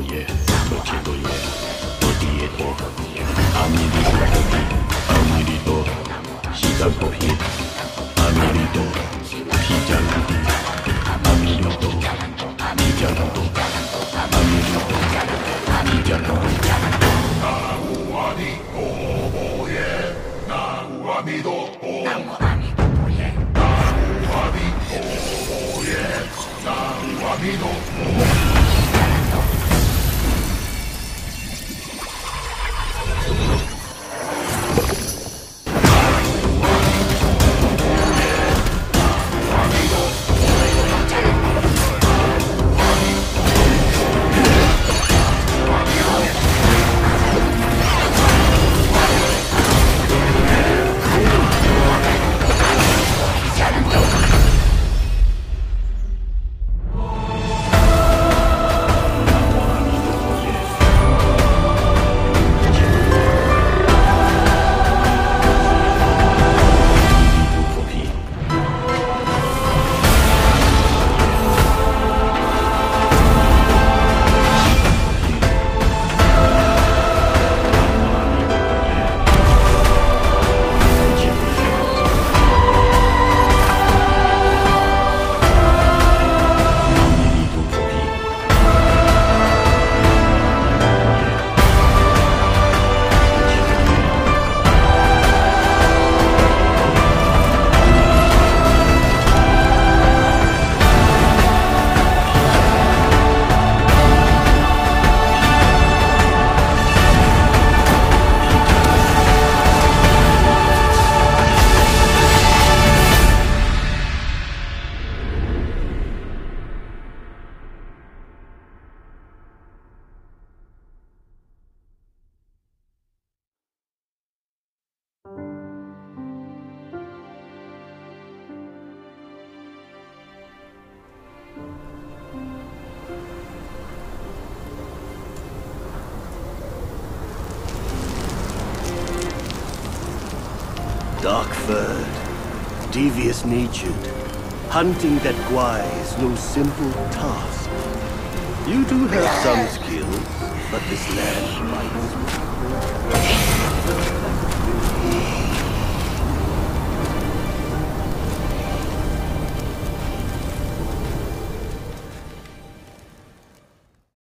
je, to je, to ti je to. A miri to, a miri to, hitan to hit. A miri to, hitan to hit. A miri to, hitan to. A miri to, hitan to. Naguami to boje, naguami to boje, naguami to boje, naguami to boje. Darkford, devious natured, hunting that guai is no simple task. You do have some skill, but this land bites.